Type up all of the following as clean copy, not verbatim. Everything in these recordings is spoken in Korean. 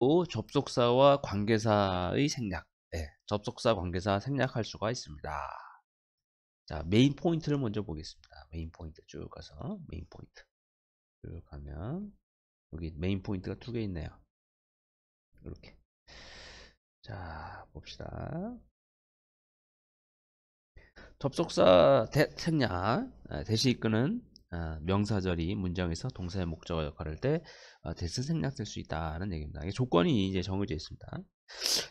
또 접속사와 관계사의 생략, 접속사 관계사 생략할 수가 있습니다. 자, 메인 포인트를 먼저 보겠습니다. 메인 포인트 쭉 가서 메인 포인트 쭉 가면 여기 메인 포인트가 2개 있네요. 이렇게. 자, 봅시다. 접속사 생략, 대시 이끄는 명사절이 문장에서 동사의 목적어 역할을 할 때 대신 생략될 수 있다는 얘기입니다. 이게 조건이 이제 정해져 있습니다.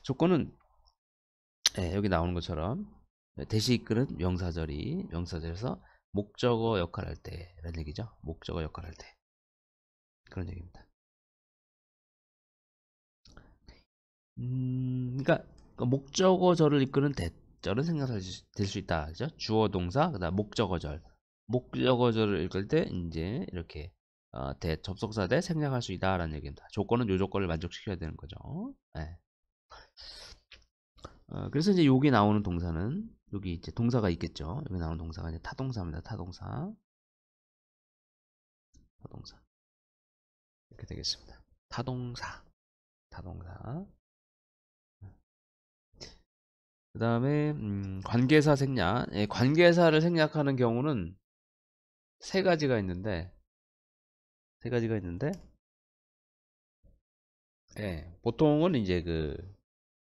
조건은 여기 나오는 것처럼 대시 이끄는 명사절이 명사절에서 목적어 역할을 할 때라는 얘기죠. 목적어 역할을 할 때 그런 얘기입니다. 그러니까 목적어절을 이끄는 대절은 생략될 수 있다. 그렇죠? 주어 동사 그다음 목적어절 목적어절을 읽을 때 이제 이렇게 접속사 대 생략할 수 있다라는 얘기입니다. 조건은 요 조건을 만족시켜야 되는 거죠. 네. 그래서 이제 여기 나오는 동사는 여기 이제 동사가 있겠죠. 여기 나오는 동사가 이제 타동사입니다. 타동사 이렇게 되겠습니다. 타동사. 그 다음에 관계사 생략. 관계사를 생략하는 경우는 세 가지가 있는데 보통은 이제 그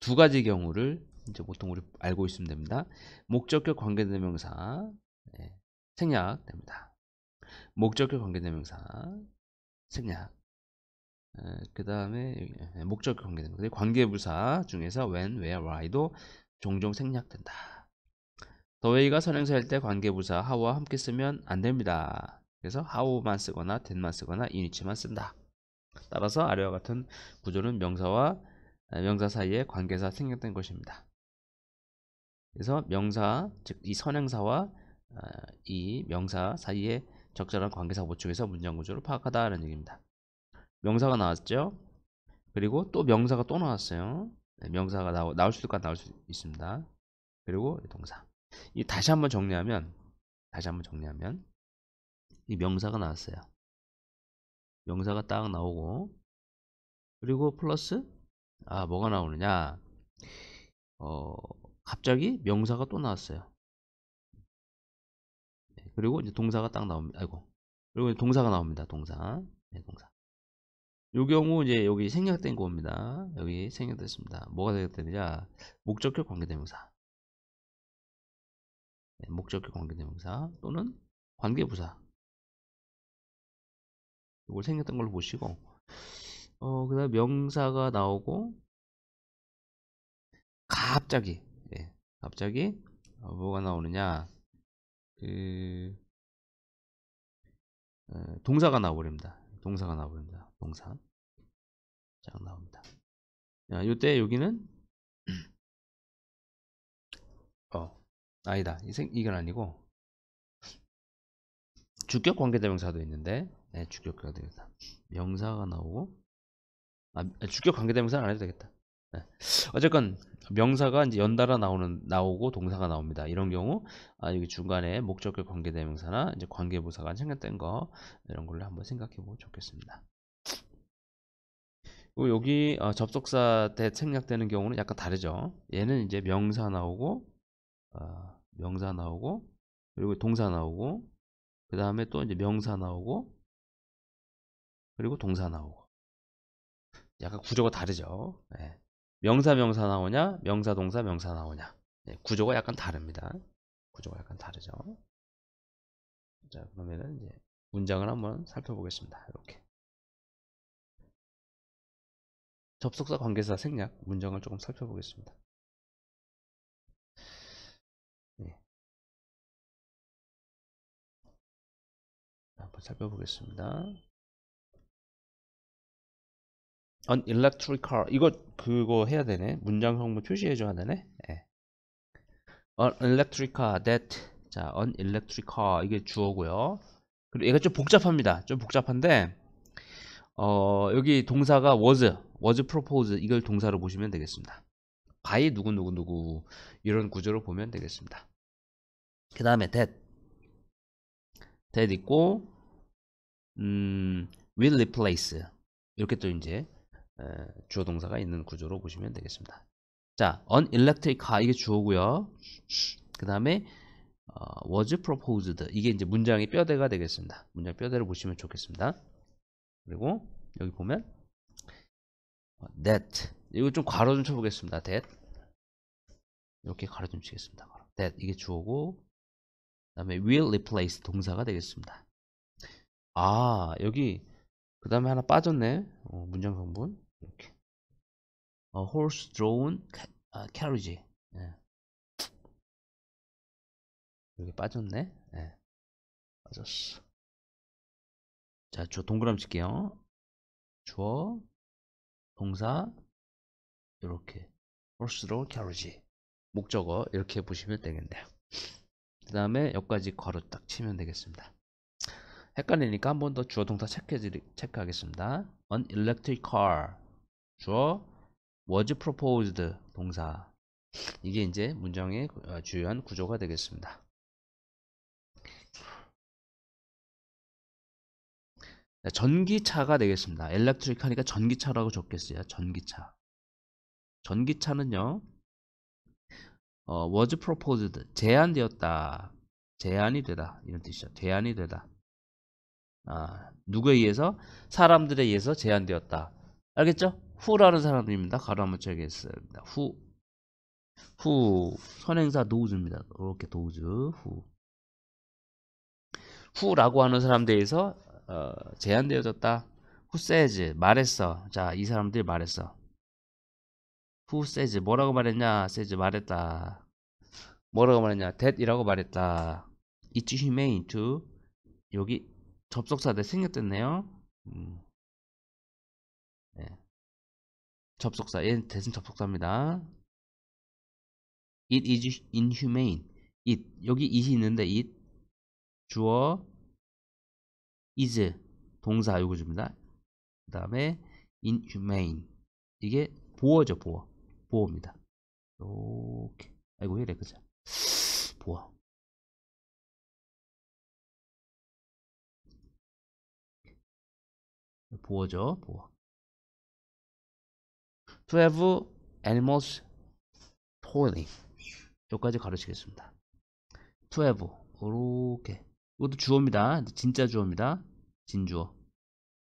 2가지 경우를 이제 보통 우리 알고 있으면 됩니다. 목적격 관계대명사 생략됩니다. 목적격 관계대명사 생략. 그 다음에 목적격 관계대명사 관계부사 중에서 when, where, why도 종종 생략된다. 더웨이가 선행사일 때 관계부사 how와 함께 쓰면 안됩니다. 그래서 how만 쓰거나 that만 쓰거나 in which만 쓴다. 따라서 아래와 같은 구조는 명사와 명사 사이에 관계사 생략된 것입니다. 그래서 명사, 즉 이 선행사와 이 명사 사이에 적절한 관계사 보충해서 문장 구조를 파악하다라는 얘기입니다. 명사가 나왔죠. 그리고 또 명사가 또 나왔어요. 명사가 나올 수도 있고 안 나올 수도 있습니다. 그리고 동사. 이 다시 한번 정리하면 이 명사가 나왔어요. 명사가 딱 나오고 그리고 플러스 뭐가 나오느냐? 갑자기 명사가 또 나왔어요. 그리고 이제 동사가 딱 나옵니다. 그리고 이제 동사가 나옵니다. 동사. 요 경우 이제 여기 생략된 겁니다. 여기 생략됐습니다. 뭐가 생략되느냐? 목적격 관계대명사. 목적격 관계대명사 또는 관계부사. 이걸 생략된 걸로 보시고 그 다음 명사가 나오고 갑자기 뭐가 나오느냐? 동사가 나와버립니다. 동사 쫙 나옵니다. 자, 요때 여기는 아니다. 이건 아니고 주격 관계대명사도 있는데 주격 관계대명사 명사가 나오고 주격 관계대명사는 안 해도 되겠다. 어쨌건 명사가 이제 연달아 나오고 동사가 나옵니다. 이런 경우 여기 중간에 목적격 관계대명사나 이제 관계부사가 생략된 거 이런 걸로 한번 생각해 보면 좋겠습니다. 그리고 여기 접속사 대 생략되는 경우는 약간 다르죠. 얘는 이제 명사 나오고 그리고 동사 나오고 그 다음에 또 이제 명사 나오고 그리고 동사 나오고 약간 구조가 다르죠. 명사 나오냐, 명사 동사 명사 나오냐. 구조가 약간 다릅니다. 자, 그러면은 이제 문장을 한번 살펴보겠습니다. 이렇게 접속사 관계사 생략 문장을 조금 살펴보겠습니다. 한번 살펴보겠습니다. An electric car. 그거 해야 되네. 문장 성분 표시해줘야 되네. An electric car that. 자, an electric car 이게 주어고요. 그리고 얘가 좀 복잡합니다. 여기 동사가 was proposed 이걸 동사로 보시면 되겠습니다. by 누구 이런 구조로 보면 되겠습니다. 그 다음에 that 있고 will replace 이렇게 또 이제 주어 동사가 있는 구조로 보시면 되겠습니다. 자, an electric car 이게 주어고요. 그 다음에 was proposed 이게 이제 문장의 뼈대가 되겠습니다. 문장 뼈대를 보시면 좋겠습니다. 그리고 여기 보면 that 이거 좀 괄호 좀 쳐보겠습니다. that 이렇게 괄호 좀 치겠습니다. that 이게 주어고 그 다음에 will replace 동사가 되겠습니다. 아 여기 그 다음에 하나 빠졌네. 문장 성분 이렇게 horse drawn carriage 예. 여기 빠졌네. 예. 빠졌어. 자, 저 동그라미 칠게요. 주어 동사 이렇게 horse drawn carriage 목적어 이렇게 보시면 되겠네요. 그 다음에 여기까지 괄호 딱 치면 되겠습니다. 헷갈리니까 한 번 더 주어 동사 체크하겠습니다. An electric car 주어 was proposed 동사 이게 이제 문장의 주요한 구조가 되겠습니다. 자, 전기차가 되겠습니다. electric 하니까 전기차라고 적겠어요. 전기차 전기차는요 was proposed 제안되었다 제안이 되다 이런 뜻이죠. 제안이 되다 누구에 의해서? 사람들에 의해서 제안되었다. 알겠죠? who라는 사람들입니다. 가로 한번 쳐야겠습니다. who 선행사 does입니다. 이렇게 does who라고 하는 사람들에 의해서 제안되어졌다. who says 말했어. 자, 이 사람들이 말했어. who says 뭐라고 말했냐? says 말했다. 뭐라고 말했냐? that이라고 말했다. it's humane to 여기 접속사대 생략됐네요. 네. 접속사 얘는 대신 접속사입니다. It is inhumane. It 여기 it이 있는데 it 주어 is 동사 요구입니다. 그 다음에 inhumane 이게 보어죠. 보어입니다. 이렇게 아이고 이래 그죠? 보어 보어죠. 보어. To have animals toiling. 여기까지 가르치겠습니다. To have. 이렇게. 이것도 주어입니다. 진짜 주어입니다. 진주어.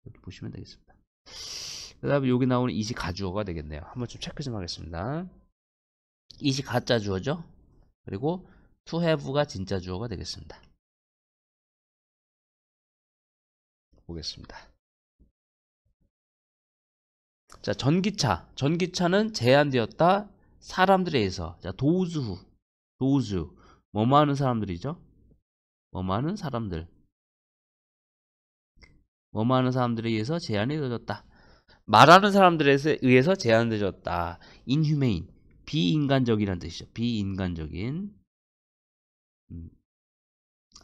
이렇게 보시면 되겠습니다. 그 다음에 여기 나오는 이시 가주어가 되겠네요. 한번 좀 체크 좀 하겠습니다. 이시 가짜 주어죠. 그리고 to have가 진짜 주어가 되겠습니다. 보겠습니다. 자, 전기차는 제한되었다. 사람들에 의해서. 자, those 뭐뭐 하는 사람들이죠? 뭐뭐 하는 사람들. 뭐뭐 하는 사람들에 의해서 제한이 되어졌다. 말하는 사람들에 의해서 제한되어졌다. inhumane. 비인간적이란 뜻이죠. 비인간적인.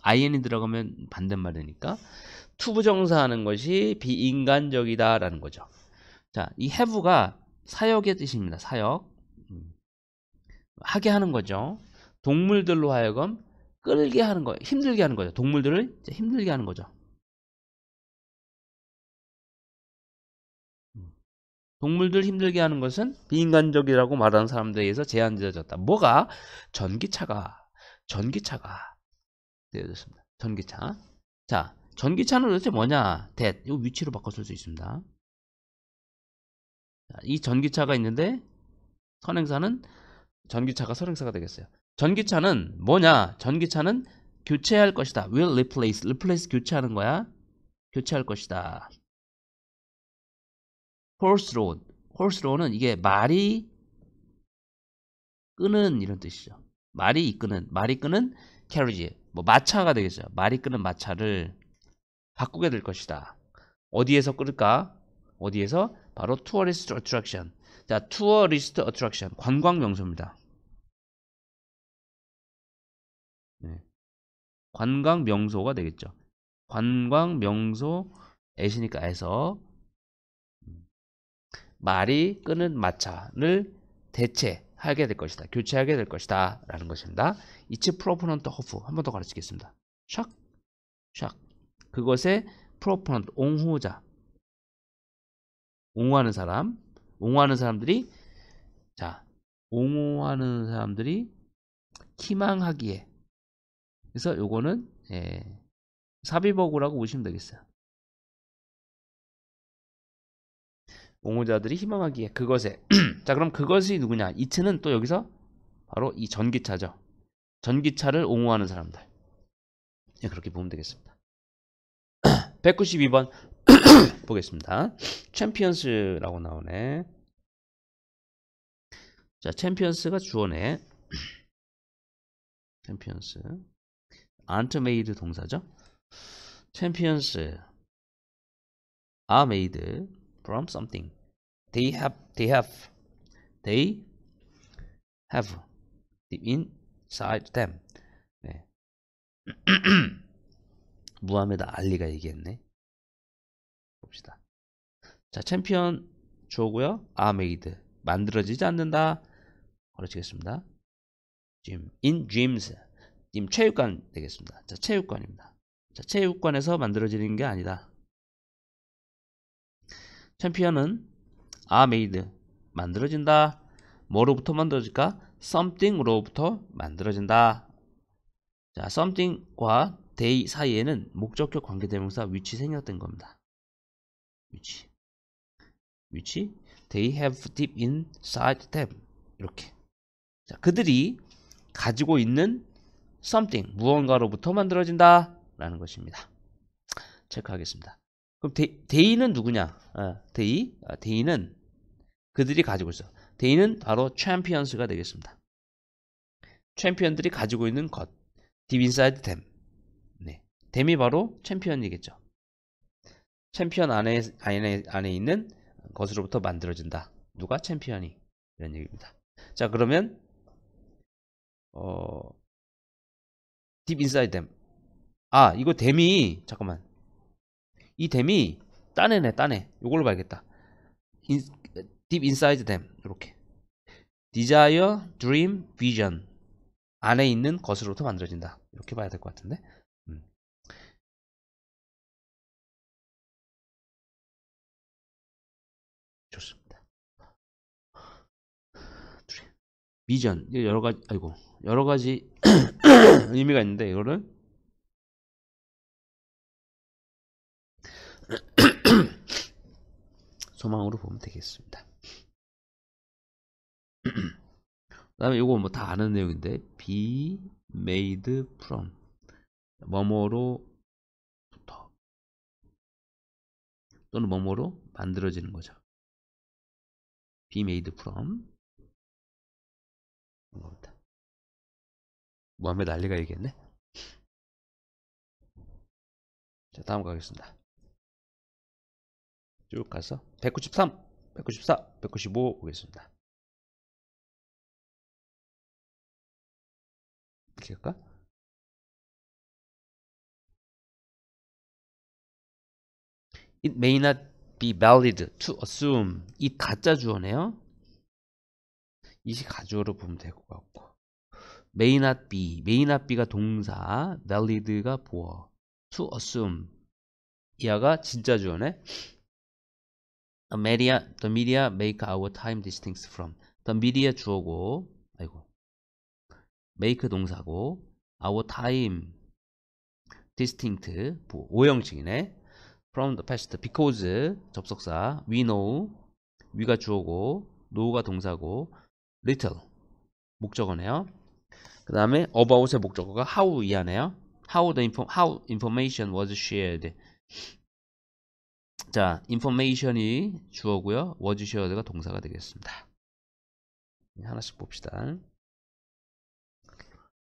in이 들어가면 반대말이니까. to 부정사하는 것이 비인간적이다라는 거죠. 자, 이 have가 사역의 뜻입니다. 사역 하게 하는 거죠. 동물들로 하여금 끌게 하는 거, 힘들게 하는 거죠. 동물들을 힘들게 하는 거죠. 동물들 힘들게 하는 것은 비인간적이라고 말하는 사람들에 의해서 제한되어졌다. 뭐가? 전기차가 되어졌습니다. 전기차. 자, 전기차는 도대체 뭐냐? that 이 위치로 바꿔 쓸 수 있습니다. 이 전기차가 있는데 선행사는 전기차가 선행사가 되겠어요. 전기차는 뭐냐? 전기차는 교체할 것이다. will replace. replace 교체하는 거야. 교체할 것이다. horse drawn. horse drawn은 이게 말이 끄는 이런 뜻이죠. 말이 끄는 carriage. 뭐 마차가 되겠어요. 말이 끄는 마차를 바꾸게 될 것이다. 어디에서 끌까? 어디에서? 바로 tourist attraction. 자, tourist attraction 관광 명소입니다. 네. 관광 명소가 되겠죠. 관광 명소 애시니까 에서 말이 끄는 마차를 대체하게 될 것이다. 교체하게 될 것이다. 라는 것입니다. It's proponent of 한 번 더 가르치겠습니다. 샥 그것의 proponent 옹호자 옹호하는 사람, 옹호하는 사람들이 희망하기에. 그래서 요거는 삽입어구라고 보시면 되겠어요. 옹호자들이 희망하기에 그것에. 자, 그럼 그것이 누구냐? 이츠는 또 여기서 바로 이 전기차죠. 전기차를 옹호하는 사람들. 그렇게 보면 되겠습니다. 192번 보겠습니다. 챔피언스라고 나오네. 자, 챔피언스가 주어네. 챔피언스 aren't made 동사죠. 챔피언스 are made from something. They have deep inside them. 네. 무하메드 알리가 얘기했네. 봅시다. 자, 챔피언 주어고요. are made 만들어지지 않는다. 그렇지겠습니다. gym in gyms. gym 체육관 되겠습니다. 자, 체육관입니다. 자, 체육관에서 만들어지는 게 아니다. 챔피언은 are made 만들어진다. 뭐로부터 만들어질까? something으로부터 만들어진다. 자, something과 they 사이에는 목적격 관계대명사 which 생략된 겁니다. which they have deep inside them. 이렇게. 자, 그들이 가지고 있는 something 무언가로부터 만들어진다 라는 것입니다. 체크하겠습니다. 그럼 they는 누구냐? they는 그들이 가지고 있어. they는 바로 champions가 되겠습니다. 챔피언들이 가지고 있는 것, deep inside them. 네, them이 바로 챔피언이겠죠. 챔피언 안에 있는 것으로부터 만들어진다. 누가? 챔피언이. 이런 얘기입니다. 자, 그러면 deep inside them. 아, 이거 them이, 잠깐만, 이 them이 딴 애네. 요걸로 봐야겠다. deep inside them. 이렇게. desire, dream, vision. 안에 있는 것으로부터 만들어진다. 이렇게 봐야 될 것 같은데. 좋습니다. 비전 여러 가지 의미가 있는데, 이거를 소망으로 보면 되겠습니다. 그다음에 이거 뭐 다 아는 내용인데, be made from 뭐뭐로부터 또는 뭐뭐로 만들어지는 거죠. be made from 겁니다. 무하메드 알리가 얘기했네. 자, 다음 가겠습니다. 쭉 가서 193, 194, 195 보겠습니다. 이렇게 할까? It may not be valid to assume. 이 가짜 주어네요. 이시 가주어로 보면 될 것 같고, may not be가 동사, valid가 보어, to assume 이하가 진짜 주어네. The media make our time distinct from. The media 주어고, make 동사고, our time distinct 오형식이네. From the past, because 접속사, we know we가 주어고, know가 동사고, little 목적어네요. 그 다음에 about의 목적어가 how 이하네요. How information was shared. 자, information이 주어고요. was shared가 동사가 되겠습니다. 하나씩 봅시다.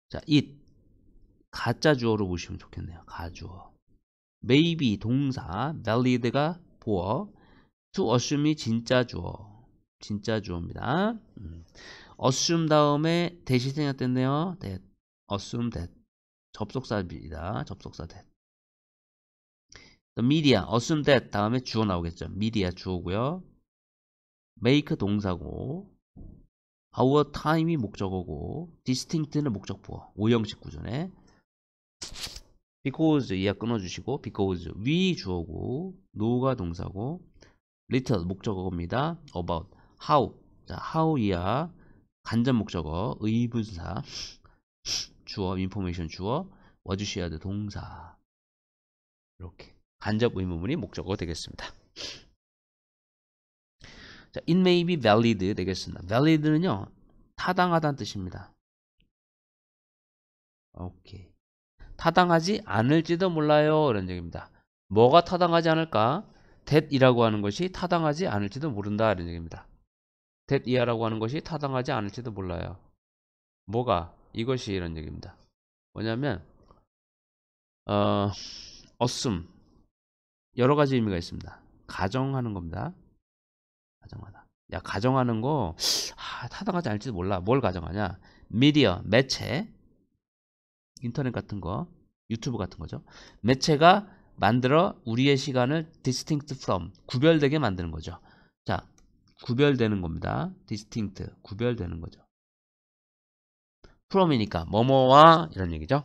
자, it 가짜 주어로 보시면 좋겠네요. 가주어. maybe 동사, valid가 보어, to assume이 진짜 주어. 진짜 주어입니다. assume 다음에 대시 생겼댔네요. that, assume that 접속사입니다. 접속사 that. The media, assume that 다음에 주어 나오겠죠. media 주어고요. make 동사고, our time이 목적어고, distinct는 목적부어. 5형식 구조네. because 이하 끊어주시고, because we 주어고, no가 동사고, little 목적어입니다. about how. 자, how 이하 간접 목적어 의분사 주어 information 주어 was shared 동사. 이렇게 간접 의문문이 목적어가 되겠습니다. 자, it may be valid 되겠습니다. valid는요 타당하다는 뜻입니다. 오케이. 타당하지 않을지도 몰라요. 이런 얘기입니다. 뭐가 타당하지 않을까? that이라고 하는 것이 타당하지 않을지도 모른다. 이런 얘기입니다. that 이하라고 하는 것이 타당하지 않을지도 몰라요. 뭐가? 이것이. 이런 얘기입니다. 뭐냐면 assume 여러가지 의미가 있습니다. 가정하는 겁니다. 가정하다. 야, 가정하는 거 타당하지 않을지도 몰라. 뭘 가정하냐? 미디어, 매체, 인터넷 같은 거, 유튜브 같은 거죠. 매체가 만들어 우리의 시간을 distinct from, 구별되게 만드는 거죠. 자, 구별되는 겁니다. distinct, 구별되는 거죠. from이니까 뭐뭐와 이런 얘기죠.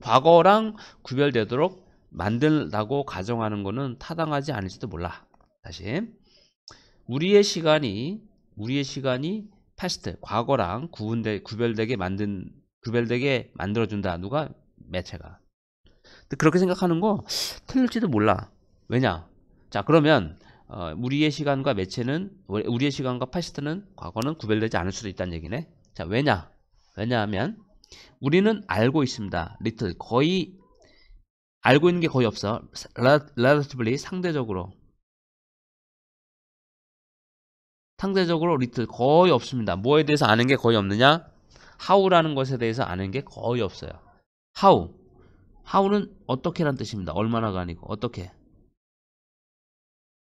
과거랑 구별되도록 만들라고 가정하는 거는 타당하지 않을지도 몰라. 다시, 우리의 시간이 past, 과거랑 구별되게 만들어준다. 누가? 매체가. 근데 그렇게 생각하는 거 틀릴지도 몰라. 왜냐? 자, 그러면 우리의 시간과 매체는, 우리의 시간과 파스트는, 과거는 구별되지 않을 수도 있다는 얘기네. 자, 왜냐? 왜냐하면 우리는 알고 있습니다. little, 거의 알고 있는 게 거의 없어. relatively, 상대적으로 little, 거의 없습니다. 뭐에 대해서 아는 게 거의 없느냐? how라는 것에 대해서 아는 게 거의 없어요. how는 어떻게란 뜻입니다. 얼마나가 아니고 어떻게.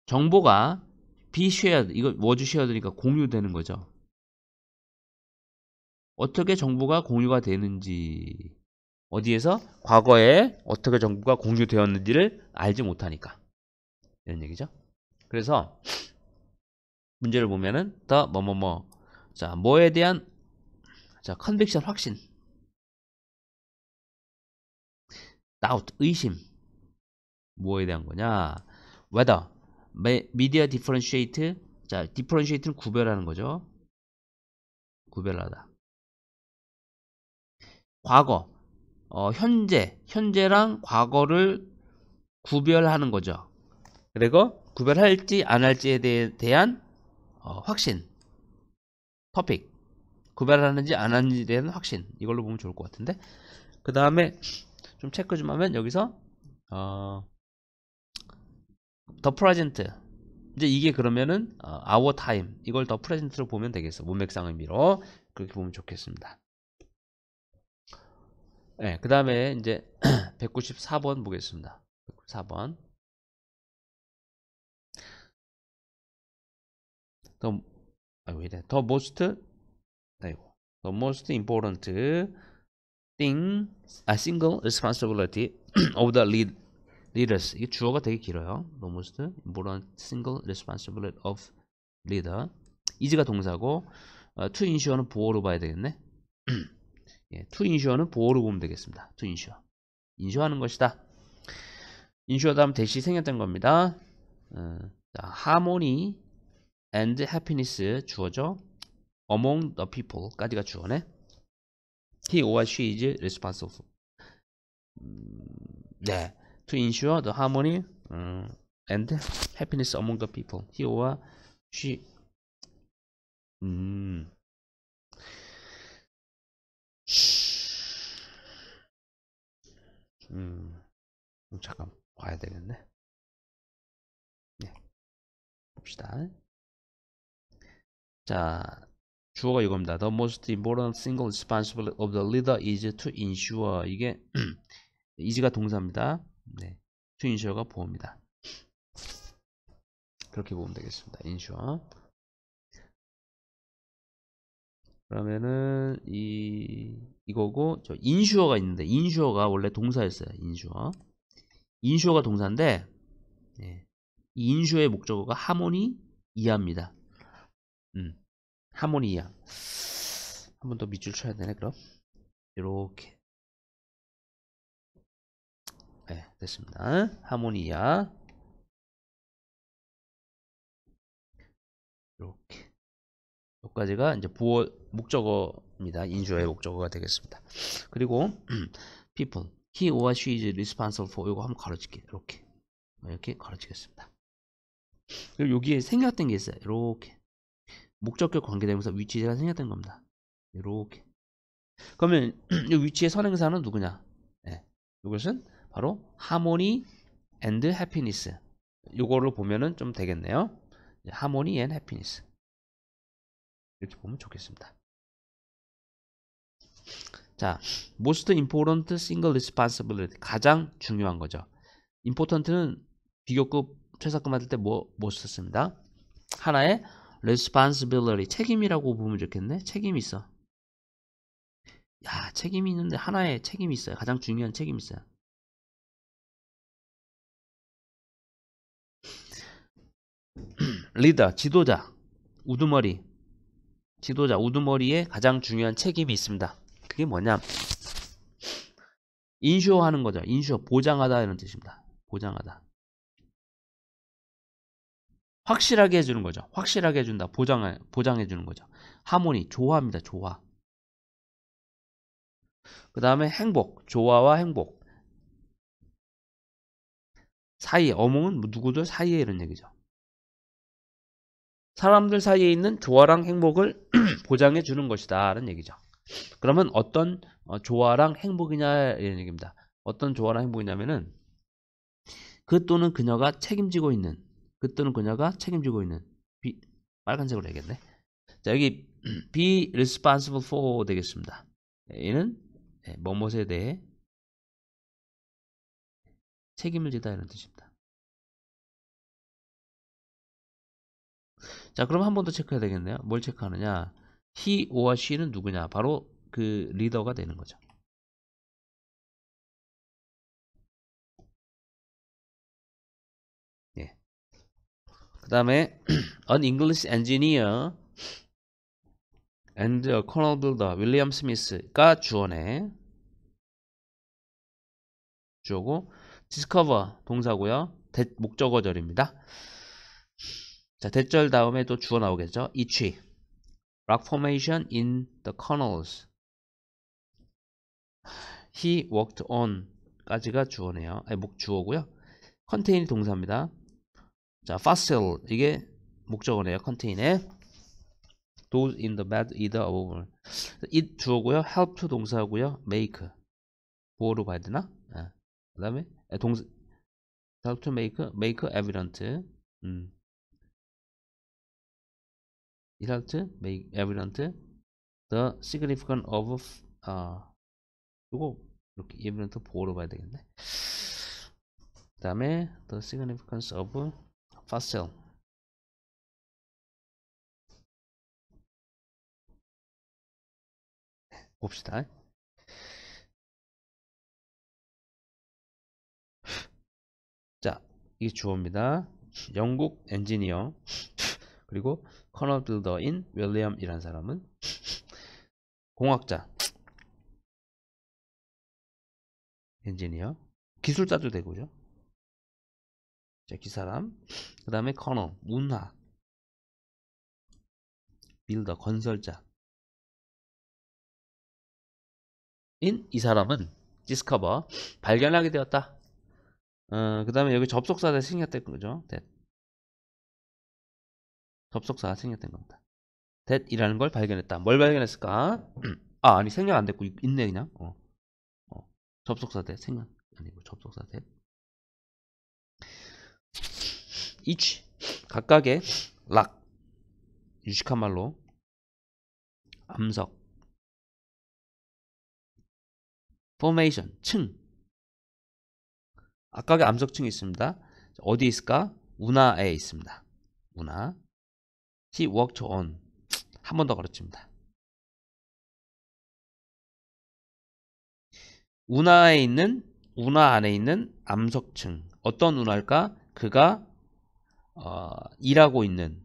정보가 be shared, 이거 was shared니까 공유되는 거죠. 어떻게 정보가 공유가 되는지, 어디에서, 과거에 어떻게 정보가 공유되었는지를 알지 못하니까, 이런 얘기죠. 그래서 문제를 보면은 the 뭐뭐뭐, 자, 뭐에 대한, 자, 컨빅션, 확신, doubt, 의심, 뭐에 대한 거냐, whether, media differentiate, 자, differentiate는 구별하는 거죠. 구별하다. 과거, 현재랑 과거를 구별하는 거죠. 그리고 구별할지 안 할지에 대한 확신, topic, 구별하는지 안 하는지에 대한 확신, 이걸로 보면 좋을 것 같은데, 그 다음에 좀 체크 좀 하면 여기서 the present, 이제 이게 그러면은 our time, 이걸 the present로 보면 되겠어. 문맥상 의미로 그렇게 보면 좋겠습니다. 네, 그 다음에 이제 194번 보겠습니다. 194번. The most important thing, a single responsibility of the leaders. 이게 주어가 되게 길어요. The most important single responsibility of leader. is가 동사고, to ensure는 보어로 봐야 되겠네. 예, to ensure는 보어로 보면 되겠습니다. to ensure. 인슈어하는 것이다. 인슈어 다음 대시 생겼던 겁니다. harmony and happiness 주어죠. among the people 까지가 주어네. he or she is responsible. 네. to ensure the harmony and happiness among the people. he or she. 잠깐 봐야 되겠네. 네, 봅시다. 자, 주어가 이겁니다. The most important single responsibility of the leader is to ensure. 이게 is가 동사입니다. 네, to ensure가 보어입니다. 그렇게 보면 되겠습니다. ensure. 그러면은 이거고, 저 인슈어가 있는데, 인슈어가 원래 동사였어요. 인슈어가 동사인데, 예, 이 인슈어의 목적어가 하모니 이하입니다. 하모니 이하. 한 번 더 밑줄 쳐야 되네. 그럼 이렇게, 네, 됐습니다. 하모니 이하. 이렇게 여기까지가 이제 부어 목적어입니다. 인수어의 목적어가 되겠습니다. 그리고 people, he or she is responsible for 이거 한번 가로질게. 이렇게 가로치겠습니다. 그리고 여기에 생략된 게 있어요. 이렇게 목적격 관계대명사 위치가 생략된 겁니다. 이렇게 그러면 이 위치의 선행사는 누구냐? 네. 이것은 바로 harmony and happiness. 요거를 보면은 좀 되겠네요. harmony and happiness 이렇게 보면 좋겠습니다. 자, most important single responsibility 가장 중요한 거죠. important는 비교급 최상급 만들 때 뭐 썼습니다. 하나의 responsibility 책임이라고 보면 좋겠네. 책임이 있어. 야, 책임이 있는데 하나의 책임이 있어요. 가장 중요한 책임이 있어요. 리더, 지도자, 우두머리. 지도자, 우두머리에 가장 중요한 책임이 있습니다. 그게 뭐냐? 인슈어 하는 거죠. 인슈어, 보장하다 이런 뜻입니다. 보장하다. 확실하게 해주는 거죠. 확실하게 해준다. 보장해주는 거죠. 하모니, 조화입니다. 조화. 그 다음에 행복, 조화와 행복. 사이, 어몽은 누구들 사이에 이런 얘기죠. 사람들 사이에 있는 조화랑 행복을 보장해주는 것이다. 라는 얘기죠. 그러면 어떤 조화랑 행복이냐 이런 얘기입니다. 어떤 조화랑 행복이냐면은 그 또는 그녀가 책임지고 있는 빨간색으로 되겠네. 자, 여기 be responsible for 되겠습니다. 얘는 뭐뭐에 대해 책임을 지다 이런 뜻입니다. 자, 그럼 한 번 더 체크해야 되겠네요. 뭘 체크하느냐? he or she는 누구냐? 바로 그 리더가 되는 거죠. 그 다음에 an English engineer and a colonel builder 윌리엄 스미스가 주어네. 주어고 discover 동사고요. 목적어절입니다. 자, 대절 다음에 또 주어 나오겠죠. each rock formation in the canals he worked on 까지가 주어네요. 아니, 주어고요. 컨테인 동사입니다. 자, fossil 이게 목적어네요. 컨테인에 those in the bed either of it 주어고요. help to 동사고요. make 보어로 봐야 되나? 네. 그 다음에 동사 help to make evident it help to make evident the significance of 이거 이렇게 evident 보어로 봐야 되겠네. 그 다음에 the significance of fossil 봅시다. 자, 이게 주어입니다. 영국 엔지니어 그리고 커널 빌더인 윌리엄이라는 사람은 공학자, 엔지니어, 기술자도 되고요. 자, 기사람. 그 다음에 커널 문화, 빌더 건설자. 인 이 사람은 디스커버 발견하게 되었다. 그 다음에 여기 접속사가 생겼던 거죠. that. 접속사가 생겼던 겁니다. that이라는 걸 발견했다. 뭘 발견했을까? 아, 아니 생략 안 됐고 있네 그냥. 접속사 that 생략 아니고 접속사 that. each 각각의 락 유식한 말로 암석 formation 층 각각의 암석층이 있습니다. 어디 있을까? 운하에 있습니다. 운하 he worked on 한 번 더 가르칩니다. 운하에 있는 운하 안에 있는 암석층 어떤 운하일까? 그가 일하고 있는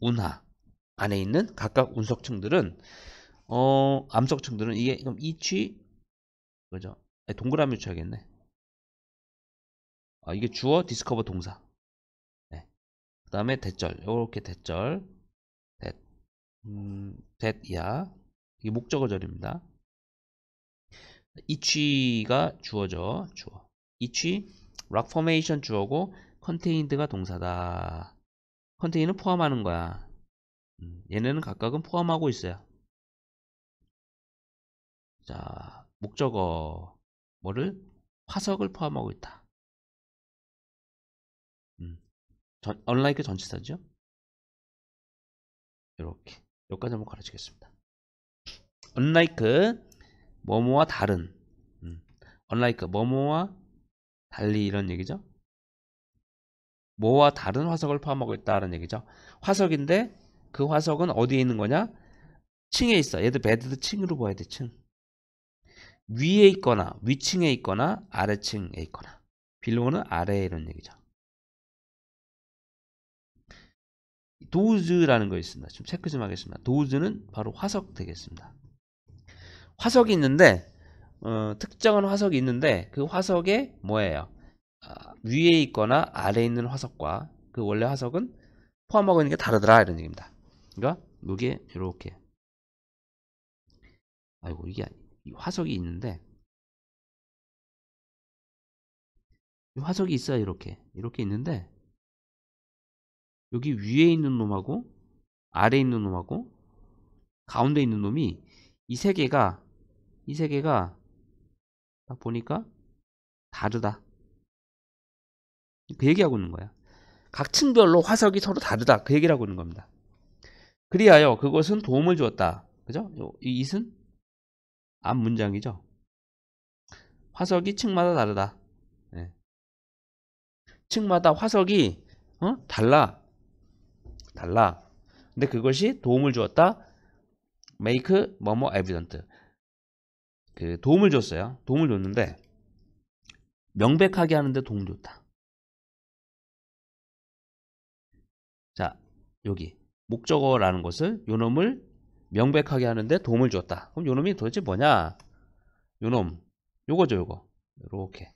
운하 안에 있는 각각 운석층들은 암석층들은 이게 그럼 each 그죠? 동그라미 쳐야겠네. 이게 주어 디스커버 동사. 네. 그 다음에 대절 이렇게 대절 that 이하. 이게 목적어절입니다. 이치가 주어죠. 주어. 이치 rock formation 주어고 contained가 동사다. contain은 포함하는 거야. 얘네는 각각은 포함하고 있어요. 자, 목적어 뭐를 화석을 포함하고 있다. unlike 전치사죠. 이렇게 여기까지 한번 가르치겠습니다. unlike 뭐뭐와 다른, unlike 뭐뭐와 달리 이런 얘기죠. 뭐와 다른 화석을 포함하고 있다는 얘기죠. 화석인데 그 화석은 어디에 있는 거냐? 층에 있어. 얘도 베드도 층으로 봐야 돼. 층. 위에 있거나 위층에 있거나 아래층에 있거나. 빌로우는 아래에 이런 얘기죠. 도즈라는 거 있습니다. 좀 체크 좀 하겠습니다. 도즈는 바로 화석 되겠습니다. 화석이 있는데 특정한 화석이 있는데 그 화석에 뭐예요? 위에 있거나 아래에 있는 화석과 그 원래 화석은 포함하고 있는 게 다르더라 이런 얘기입니다. 그러니까 이게 이렇게 아이고 이게 화석이 있는데 화석이 있어요. 이렇게 있는데 여기 위에 있는 놈하고 아래에 있는 놈하고 가운데 있는 놈이 이 세 개가 딱 보니까 다르다. 그 얘기하고 있는 거야. 각 층별로 화석이 서로 다르다. 그 얘기를 하고 있는 겁니다. 그리하여 그것은 도움을 주었다. 그죠? 이 it은 앞 문장이죠. 화석이 층마다 다르다. 네. 층마다 화석이 달라. 근데 그것이 도움을 주었다. make 뭐뭐 evident. 그 도움을 줬어요. 도움을 줬는데 명백하게 하는데 도움을 줬다. 자, 여기 목적어라는 것을 요놈을 명백하게 하는데 도움을 줬다. 그럼 요놈이 도대체 뭐냐? 요놈 요거죠, 요거. 요렇게.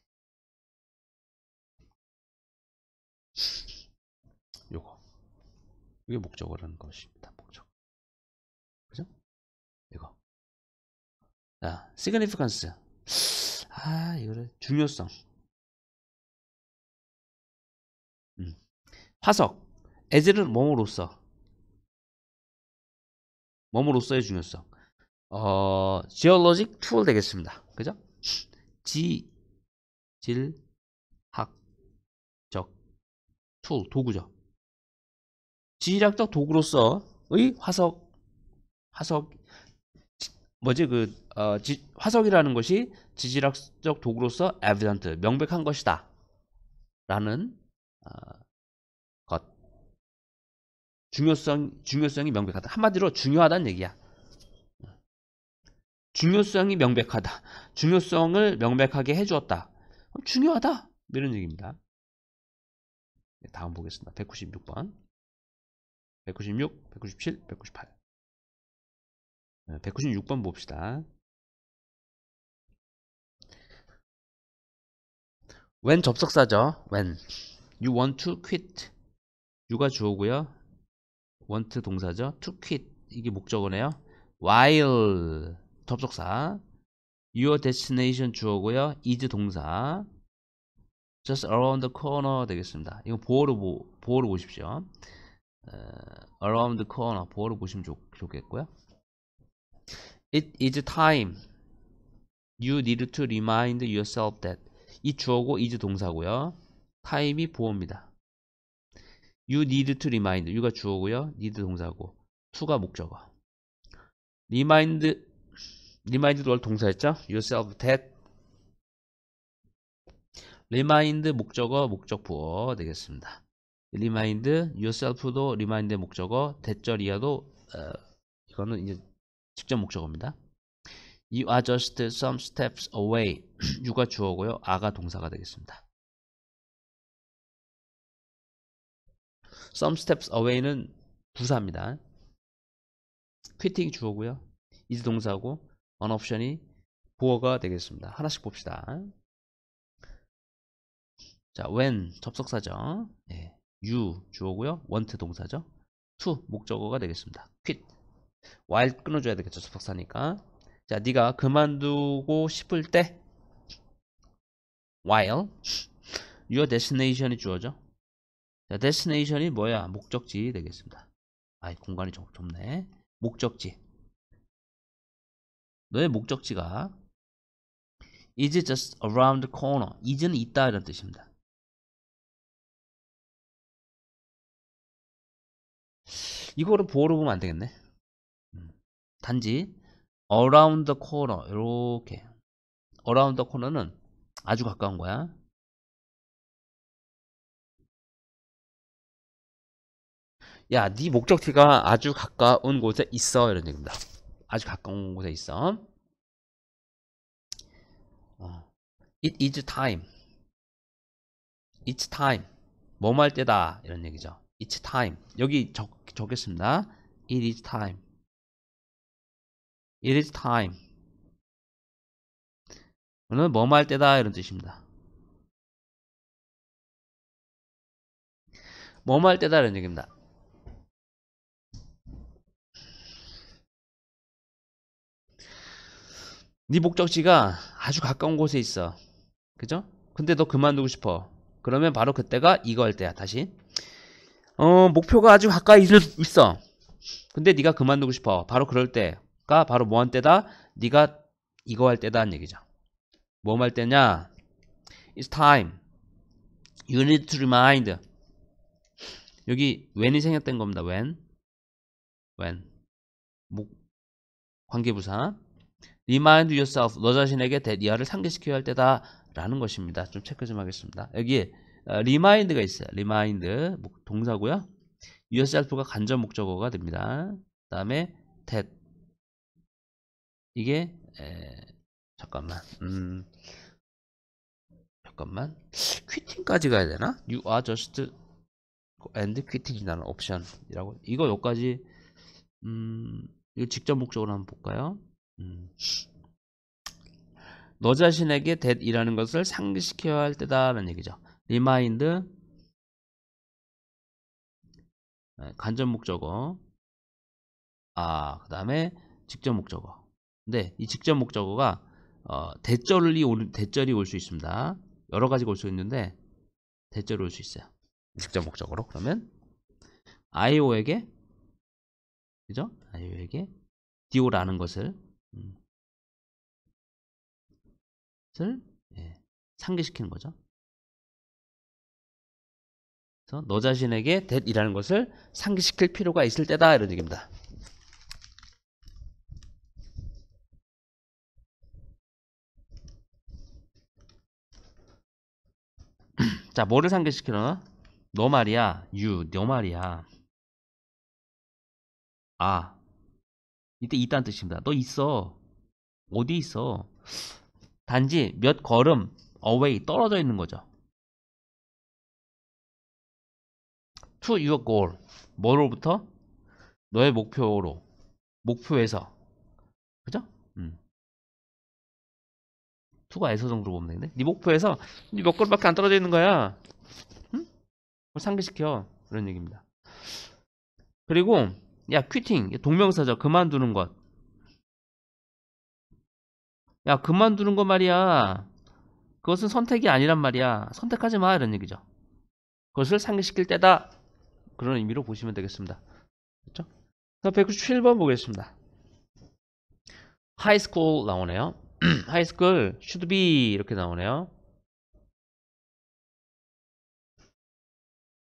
요거. 이게 목적어라는 것입니다. 목적어. 그죠? 이거. 자, significance. 아, 이거를 중요성. 화석. as는 뭐뭐로서의 중요성. geologic tool 되겠습니다. 그죠? 지질학적 tool 도구죠. 지질학적 도구로서의 화석 뭐지 그 화석이라는 것이 지질학적 도구로서 evident 명백한 것이다. 라는 중요성이 명백하다. 한마디로 중요하다는 얘기야. 중요성이 명백하다. 중요성을 명백하게 해주었다. 중요하다. 이런 얘기입니다. 다음 보겠습니다. 196번. 196, 197, 198. 196번 봅시다. when 접속사죠. when. you want to quit. you가 주어고요. want 동사죠. to quit 이게 목적어네요. while 접속사. your destination 주어고요. is 동사. just around the corner 되겠습니다. 이거 보어로 보십시오. around the corner 보어로 보시면 좋겠고요. it is time. you need to remind yourself that 이 주어고 is 동사고요. time이 보어입니다. You need to remind. you가 주어고요. need 동사고. to가 목적어. remind도 원래 동사였죠? yourself that. remind 목적어, 목적부어 되겠습니다. remind yourself도 remind의 목적어, that절 이하도 이거는 이제 직접 목적어입니다. you are just some steps away. you가 주어고요. are가 동사가 되겠습니다. some steps away는 부사입니다. quitting 주어고요. is 동사고 an option이 보어가 되겠습니다. 하나씩 봅시다. 자, when 접속사죠. 네. you 주어고요. want 동사죠. to 목적어가 되겠습니다. quit while 끊어줘야 되겠죠. 접속사니까. 자, 네가 그만두고 싶을 때 while your destination이 주어져. 자, destination이 뭐야? 목적지 되겠습니다. 아이, 공간이 좀 좁네. 목적지. 너의 목적지가 is it just around the corner? is는 있다 이런 뜻입니다. 이거를 보호로 보면 안 되겠네. 단지 around the corner 이렇게 around the corner는 아주 가까운 거야. 야, 네 목적지가 아주 가까운 곳에 있어 이런 얘기입니다. 아주 가까운 곳에 있어. It is time. It's time. 뭐뭐할 때다 이런 얘기죠. It's time. 여기 적겠습니다. It is time. It is time. 이거는 뭐뭐할 때다 이런 뜻입니다. 뭐뭐할 때다 이런 얘기입니다. 네 목적지가 아주 가까운 곳에 있어. 그죠? 근데 너 그만두고 싶어. 그러면 바로 그때가 이거 할 때야. 다시. 목표가 아주 가까이 있어. 근데 네가 그만두고 싶어. 바로 그럴 때가 바로 뭐 할 때다? 네가 이거 할 때다는 얘기죠. 뭐 할 때냐? It's time. You need to remind. 여기 when이 생략된 겁니다. When. 관계부사. Remind yourself, 너 자신에게 대리아를 상기시켜야 할 때다 라는 것입니다. 좀 체크 좀 하겠습니다. 여기 remind가 있어요. remind 동사고요. yourself가 간접 목적어가 됩니다. 그 다음에 that 이게 잠깐만 quitting까지 가야 되나? you are just and quitting이라는 옵션이라고. 이거 여기까지 이거 직접 목적어로 한번 볼까요? 너 자신에게 that이라는 것을 상기시켜야 할 때다라는 얘기죠. remind 간접 목적어, 그 다음에 직접 목적어. 근데 이 직접 목적어가 대절이 올 수 있습니다. 여러 가지가 올 수 있는데 대절이 올 수 있어요. 직접 목적어로. 그러면 IO에게, 그죠? IO에게 DO라는 것을 상기시키는 거죠. 그래서 너 자신에게 that이라는 것을 상기시킬 필요가 있을 때다 이런 얘기입니다. 자, 뭐를 상기시키나? 너 말이야. you, 너 말이야. 이때 있다는 뜻입니다. 너 있어. 어디 있어? 단지 몇 걸음 away 떨어져 있는 거죠. to your goal, 뭐로부터? 너의 목표로, 목표에서, 그죠? to가 에서 정도로 보면 되겠네. 네 목표에서 몇 걸음밖에 안 떨어져 있는 거야. 그걸 상기시켜 그런 얘기입니다. 그리고 야, 퀴팅 동명사죠. 그만두는 것. 야, 그만두는 거 말이야. 그것은 선택이 아니란 말이야. 선택하지 마 이런 얘기죠. 그것을 상기시킬 때다 그런 의미로 보시면 되겠습니다. 그렇죠? 197번 보겠습니다. 하이스쿨 나오네요. 하이스쿨 should be 이렇게 나오네요.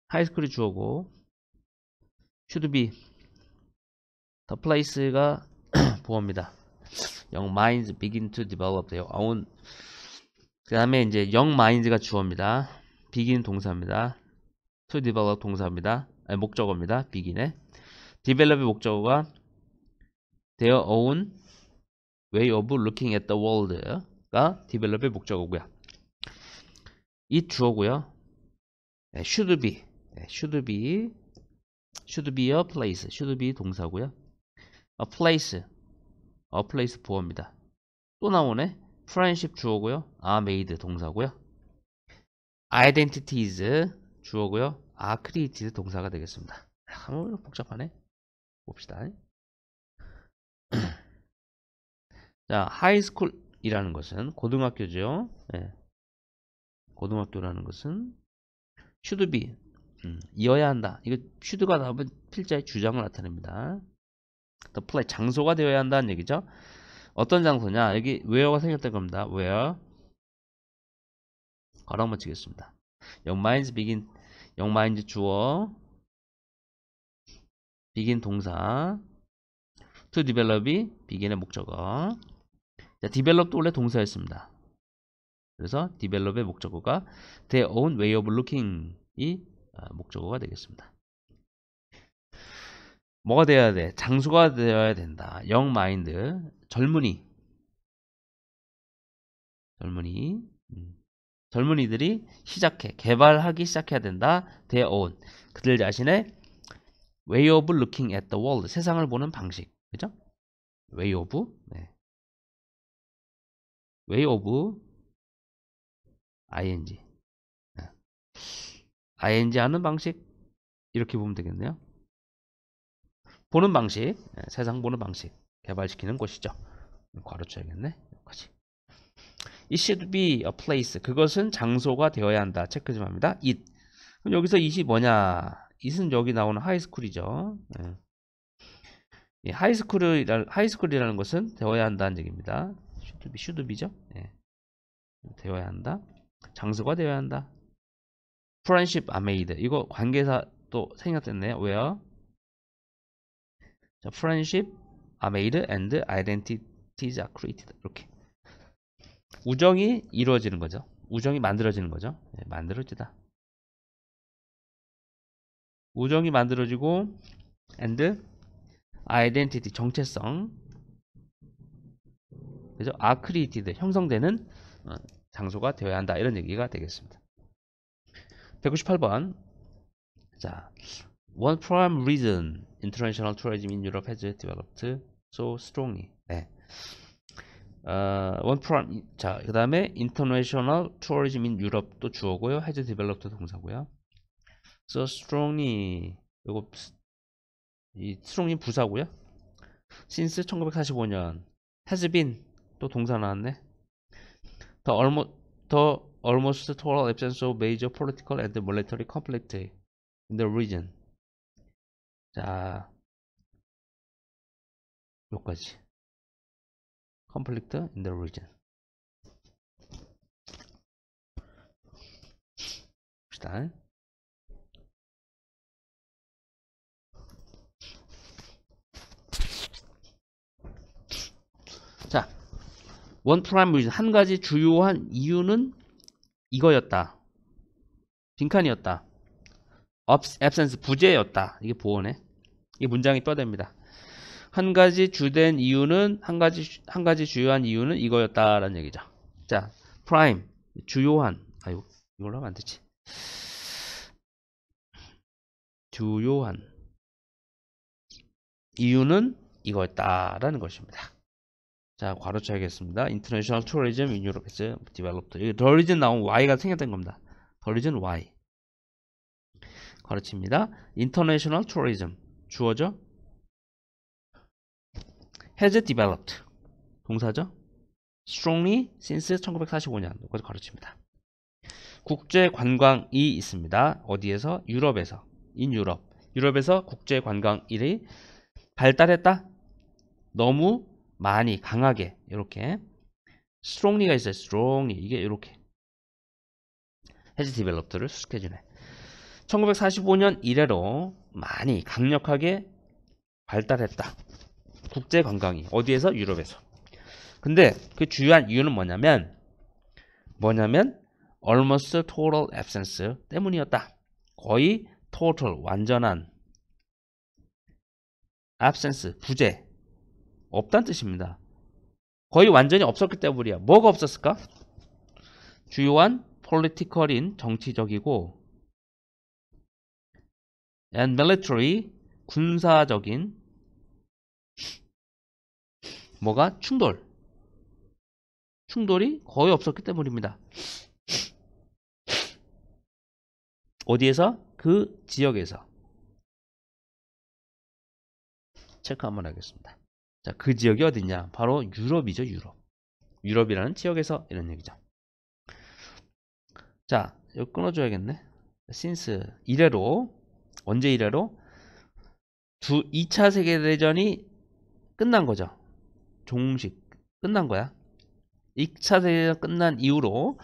하이스쿨이 주어고 should be the place가 보어입니다. Young minds begin to develop their own. 그 다음에 이제 young minds가 주어입니다. begin 동사입니다. to develop 동사입니다. 목적어입니다. begin에 develop의 목적어가 their own way of looking at the world가 develop의 목적어고요. 이 주어고요. should be a place. should be 동사고요. a place 보어입니다. 또 나오네. friendship 주어고요. are made 동사고요. identities 주어고요. are created 동사가 되겠습니다. 복잡하네. 봅시다. 자, 하이스쿨이라는 것은 고등학교죠. 예. 고등학교라는 것은 should be 이어야 한다. 이거 should가 나오면 필자의 주장을 나타냅니다. The place 장소가 되어야 한다는 얘기죠. 어떤 장소냐? 여기 where가 생겼던 겁니다. where 걸어 한번 치겠습니다. Your minds begin. Your minds 주어 begin 동사 to develop이 begin의 목적어. 자, develop도 원래 동사였습니다. 그래서 develop의 목적어가 their own way of looking이 목적어가 되겠습니다. 뭐가 되어야 돼? 장소가 되어야 된다. young mind 젊은이들이 시작해 개발하기 시작해야 된다. their own 그들 자신의 way of looking at the world 세상을 보는 방식, 그죠? way of 네. way of ing 네. ing 하는 방식 이렇게 보면 되겠네요. 보는 방식, 네. 세상 보는 방식 개발시키는 곳이죠. 괄호 쳐야겠네. 여기까지. It should be a place. 그것은 장소가 되어야 한다. 체크 좀 합니다. It. 그럼 여기서 it이 뭐냐? it은 여기 나오는 하이스쿨이죠. 네. 예, 하이스쿨이라는 것은 되어야 한다는 얘기입니다. should be, should be죠. 예. 되어야 한다. 장소가 되어야 한다. Friendship are made. 이거 관계사 또 생략됐네요. Where? 자, Friendship are made and identities are created. 이렇게. 우정이 이루어지는 거죠. 우정이 만들어지는 거죠. 네, 만들어지다. 우정이 만들어지고 and identity 정체성 그죠? are created 형성되는 장소가 되어야 한다. 이런 얘기가 되겠습니다. 198번. 자, one prime reason international tourism in Europe has developed so strongly. 네. one prime 자, 그 다음에 international tourism in Europe 또 주어고요. has developed 동사고요. so strongly 요거 이 strongly 부사고요. since 1945년 has been 또 동사 나왔네. the almost total absence of major political and military conflict in the region. 자, 요까지. conflict in the region. 봅시다. 자, one prime reason 한 가지 주요한 이유는 이거였다. 빈칸이었다. absence 부재였다. 이게 보어네. 이게 문장이 뼈대입니다. 한 가지 주된 이유는 한 가지 주요한 이유는 이거였다라는 얘기죠. 자, prime 주요한 아이고 이걸로 하면 안 되지. 주요한 이유는 이거였다라는 것입니다. 자, 괄호 쳐야겠습니다. International Tourism in Europe has developed. 여기 the reason 나온 y가 생겼던 겁니다. the reason y. 괄호 칩니다. International Tourism 주어죠. has developed 동사죠. strongly since 1945년 여기까지 가르칩니다. 국제관광이 있습니다. 어디에서? 유럽에서. in Europe. 유럽에서 국제관광이 발달했다. 너무 많이 강하게 이렇게 strongly가 있어요. strongly 이게 이렇게 has developed를 수식해주네. 1945년 이래로 많이 강력하게 발달했다. 국제관광이 어디에서? 유럽에서. 근데 그 주요한 이유는 뭐냐면 almost total absence 때문이었다. 거의 total 완전한 absence 부재 없다는 뜻입니다. 거의 완전히 없었기 때문이야. 뭐가 없었을까? 주요한 political인 정치적이고 and military 군사적인 뭐가? 충돌이 거의 없었기 때문입니다. 어디에서? 그 지역에서. 체크 한번 하겠습니다. 자, 그 지역이 어디냐? 바로 유럽이죠, 유럽. 유럽이라는 지역에서 이런 얘기죠. 자, 이거 끊어줘야겠네. since 이래로, 언제 이래로? 2차 세계대전이 끝난 거죠. 종식 끝난 거야. 2차 세계대전 끝난 이후로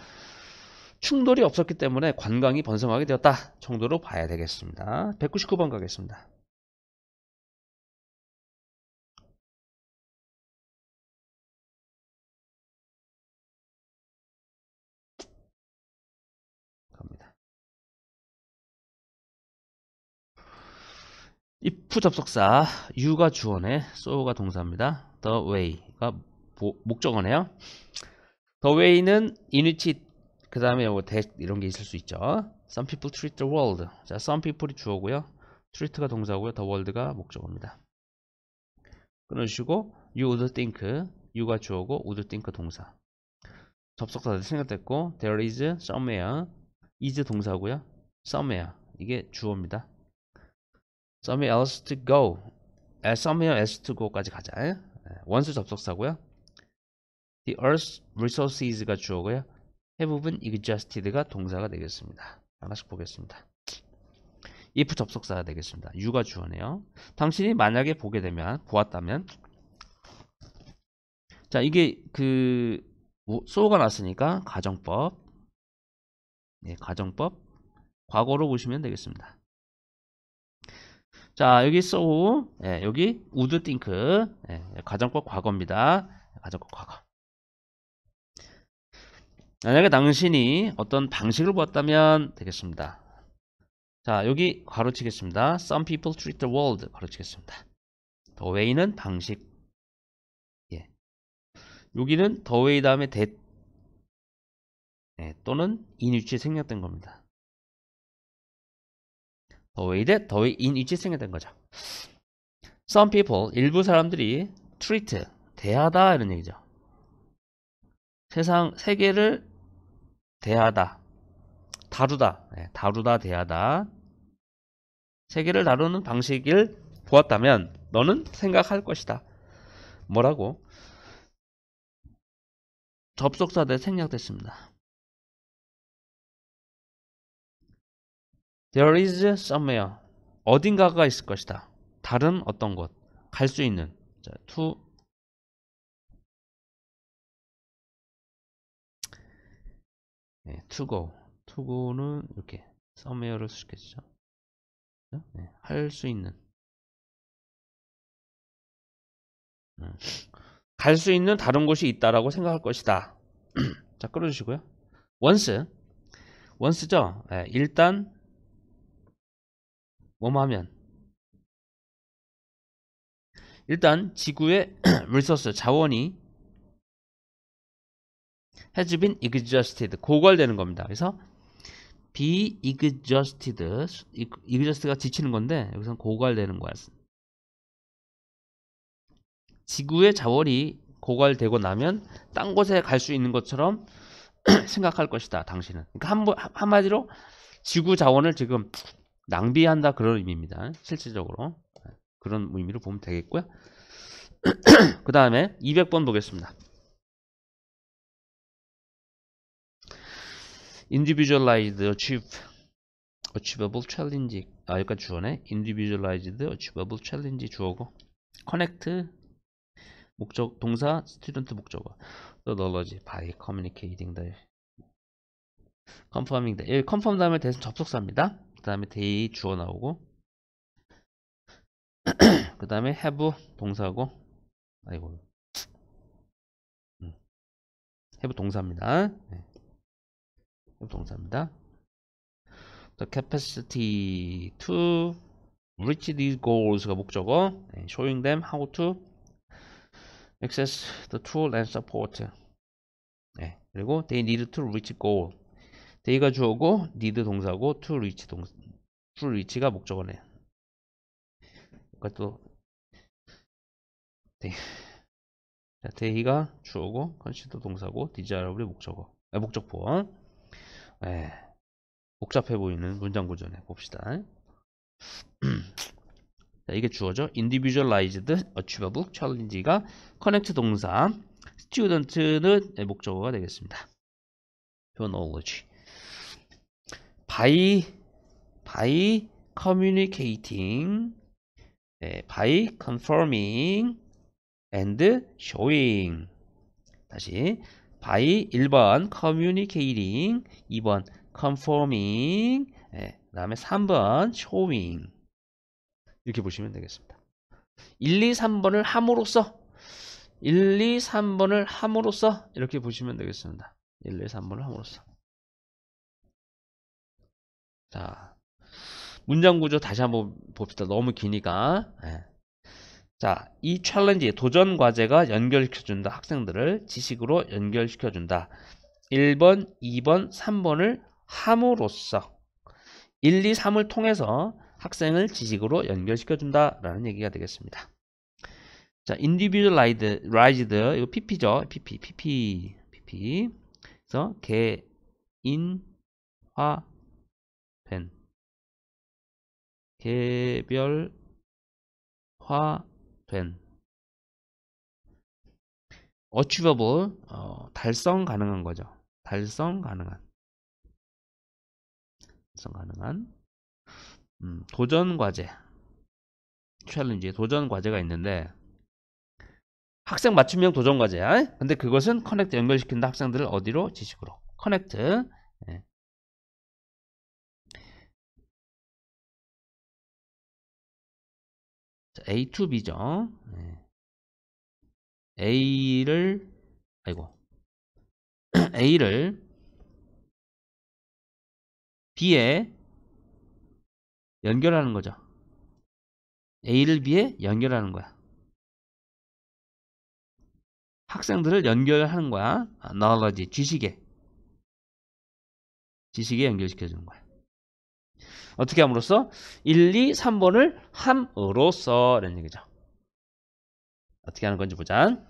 충돌이 없었기 때문에 관광이 번성하게 되었다 정도로 봐야 되겠습니다. 199번 가겠습니다. if 접속사, you가 주어네, so가 동사입니다. the way가 목적어네요. the way는 in which, 그 다음에 이런 게 있을 수 있죠. some people treat the world. 자, some people이 주어고요, treat가 동사고요, the world가 목적어입니다. 끊어주시고 you would think, you가 주어고 would think 동사, 접속사들 생각됐고, there is somewhere, is 동사고요, somewhere 이게 주어입니다. somewhere else to go, somewhere else to go까지 가자. 원수 접속사고요. the earth's resources가 주어고요. have been exhausted가 동사가 되겠습니다. 하나씩 보겠습니다. if 접속사가 되겠습니다. you가 주어네요. 당신이 만약에 보게 되면, 보았다면, 자, 이게 그 so가 났으니까 가정법, 예, 가정법 과거로 보시면 되겠습니다. 자, 여기 so, 예, 여기 would think, 예, 가정법 과거입니다. 가정법 과거. 만약에 당신이 어떤 방식을 보았다면 되겠습니다. 자, 여기 가로치겠습니다. some people treat the world 가로치겠습니다. the way는 방식, 예, 여기는 the way 다음에 that, 예, 또는 in 위치에 생략된 겁니다. The way that, the way in which 생겼던 거죠. Some people, 일부 사람들이 treat, 대하다 이런 얘기죠. 세상, 세계를 대하다, 다루다, 네, 다루다, 대하다. 세계를 다루는 방식을 보았다면 너는 생각할 것이다. 뭐라고? 접속사들 생략됐습니다. There is somewhere, 어딘가가 있을 것이다. 다른 어떤 곳, 갈 수 있는, 자, to 네, to go, to go는 이렇게 somewhere를 쓰겠죠. 네, 할 수 있는, 갈 수 있는 다른 곳이 있다라고 생각할 것이다. 자, 끌어주시고요. once죠. 네, 일단 뭐뭐 하면 일단 지구의 리소스 자원이 has been exhausted, 고갈되는 겁니다. 그래서 be exhausted, exhausted가 지치는 건데 여기서는 고갈되는 거야. 지구의 자원이 고갈되고 나면 딴 곳에 갈 수 있는 것처럼 생각할 것이다 당신은. 그러니까 한마디로 지구 자원을 지금 낭비한다 그런 의미입니다. 실질적으로 그런 의미로 보면 되겠고요. 그 다음에 200번 보겠습니다. Individualized achievable challenge, 아, 여기까지 주어네. Individualized achievable challenge 주어고, connect 목적 동사, student 목적어, the knowledge by communicating the confirming the, confirm 다음에 대신 접속사입니다. 그 다음에 they 주어 나오고, 그 다음에 have 동사고, 아이고, have 동사입니다. 네. have 동사입니다. The capacity to reach these goals가 목적어, 네. showing them how to access the tool and support. 네. 그리고 they need to reach goal. they가 주어고, need 동사고, to reach 동사, to reach가 목적어네. 이것도 they가 주어고, consider 동사고, desireable이 목적어, 아, 목적어. 예, 복잡해 보이는 문장 구조네. 봅시다. 이게 주어죠. individualized achievable challenge가 connect 동사, student는 목적어가 되겠습니다. your knowledge. by communicating, by confirming and showing. 다시 by 1번 communicating, 2번 confirming, 그 다음에 3번 showing. 이렇게 보시면 되겠습니다. 1, 2, 3번을 함으로써, 1, 2, 3번을 함으로써 이렇게 보시면 되겠습니다. 1, 2, 3번을 함으로써. 자, 문장 구조 다시 한번 봅시다. 너무 기니까. 자, 이 챌린지, 도전 과제가 연결시켜준다. 학생들을 지식으로 연결시켜준다. 1번, 2번, 3번을 함으로써, 1, 2, 3을 통해서 학생을 지식으로 연결시켜준다 라는 얘기가 되겠습니다. 자, individualized, 이거 PP죠. PP. 그래서 개인화된, 개별화된, achievable, 달성 가능한 거죠. 달성 가능한 도전과제, 챌린지, 도전과제가 있는데, 학생 맞춤형 도전과제야. 근데 그것은 커넥트 연결시킨다. 학생들을 어디로? 지식으로. 커넥트. A to B죠. A를 B에 연결하는 거죠. A를 B에 연결하는 거야. 학생들을 연결하는 거야. knowledge, 지식에 연결시켜주는 거야. 어떻게 함으로써? 1, 2, 3번을 함으로써 라는 얘기죠. 어떻게 하는 건지 보자.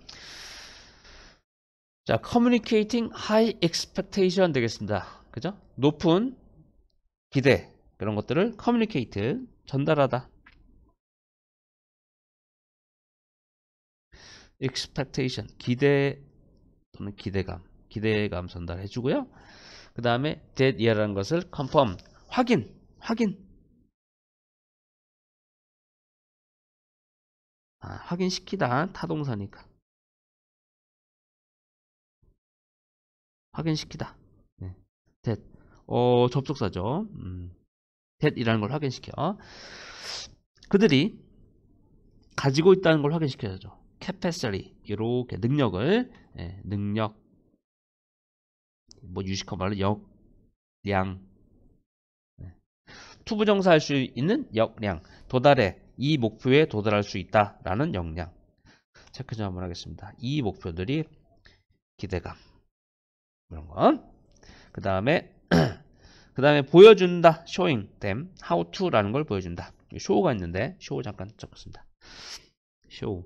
자, communicating high expectation 되겠습니다. 그죠? 높은 기대, 그런 것들을 communicate, 전달하다. expectation, 기대 또는 기대감 전달해 주고요. 그 다음에 that year라는 것을 confirm, 확인시키다. 타동사니까 확인시키다. that, 접속사죠. that이라는 걸 확인시켜. 그들이 가지고 있다는 걸 확인시켜야죠. capacity, 이렇게 능력을, 능력, 뭐 유식한 말로 역량, 투부정사 할 수 있는 역량, 도달해, 이 목표에 도달할 수 있다 라는 역량. 체크 좀 한번 하겠습니다. 이 목표들이 기대감, 이런 건. 그 다음에 보여준다, showing them how to 라는 걸 보여준다. show가 있는데, show 잠깐 적었습니다. show,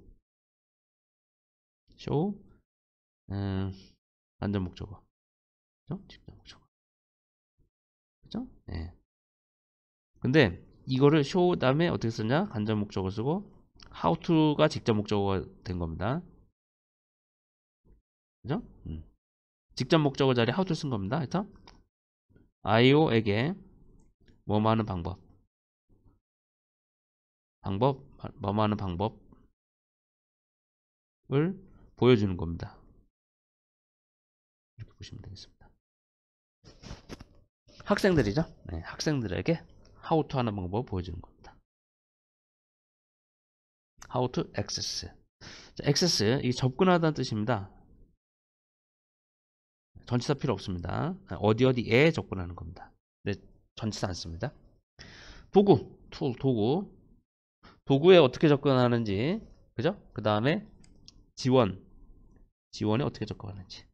완전 목적어, 그죠? 직접 목적어, 그죠? 네. 근데 이거를 show 다음에 어떻게 쓰냐? 간접 목적어 쓰고, how to가 직접 목적어가 된 겁니다. 그죠? 직접 목적어 자리에 how to 쓴 겁니다. 그래서 IO에게 뭐뭐하는 방법을 보여주는 겁니다. 이렇게 보시면 되겠습니다. 학생들이죠. 네, 학생들에게 how to 하는 방법을 보여주는 겁니다. how to access. 자, access, 이게 접근하다는 뜻입니다. 전치사 필요 없습니다. 어디에 접근하는 겁니다. 네, 전치사 안 씁니다. 도구, tool, 도구. 도구에 어떻게 접근하는지, 그죠? 그 다음에 지원에 어떻게 접근하는지.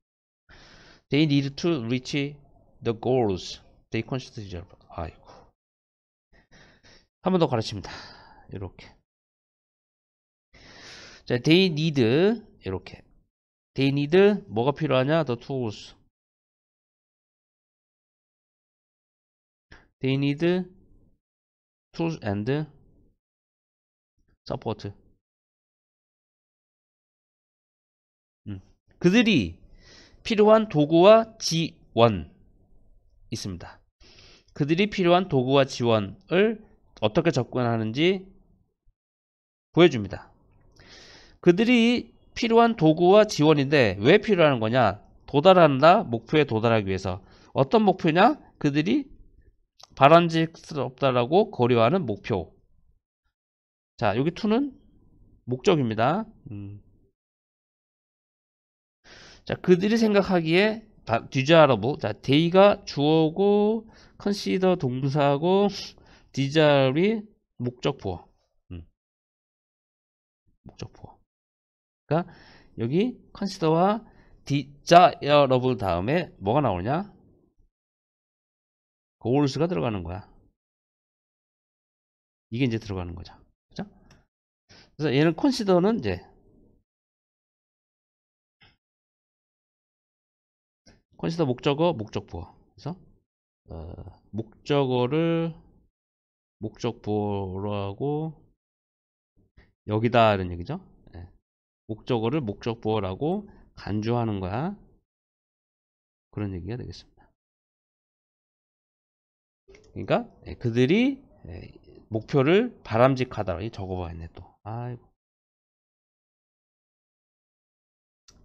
They need to reach the goals they consider. 아이고. 한 번 더 가르칩니다. 이렇게. 자, they need, 이렇게. they need, 뭐가 필요하냐? the tools. they need tools and 서포트. 그들이 필요한 도구와 지원 있습니다. 그들이 필요한 도구와 지원을 어떻게 접근하는지 보여줍니다. 그들이 필요한 도구와 지원인데 왜 필요한 거냐? 도달한다, 목표에 도달하기 위해서. 어떤 목표냐? 그들이 바람직스럽다라고 고려하는 목표. 자, 여기 to는 목적입니다. 자, 그들이 생각하기에 desirable, 자, they가 주어고 consider 동사고 desire이 목적부어. 목적부어. 그러니까 여기 consider와 desirable 다음에 뭐가 나오냐? goals가 들어가는 거야. 이게 이제 들어가는 거죠. 그죠? 그래서 얘는 consider는 이제 consider 목적어, 목적부어. 그래서 목적어를 목적부어로 하고 여기다 이런 얘기죠. 네. 목적어를 목적부어라고 간주하는 거야. 그런 얘기가 되겠습니다. 그러니까 네, 그들이 네, 목표를 바람직하다. 이 적어봐야겠네 또. 아이고.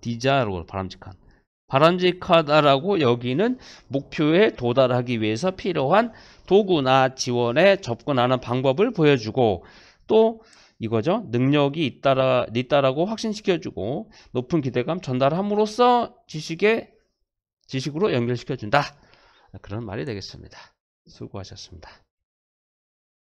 디자로 바람직한. 바람직하다라고 여기는 목표에 도달하기 위해서 필요한 도구나 지원에 접근하는 방법을 보여주고 또 이거죠. 능력이 있다라고 확신시켜주고 높은 기대감 전달함으로써 지식으로 연결시켜준다. 그런 말이 되겠습니다. 수고하셨습니다.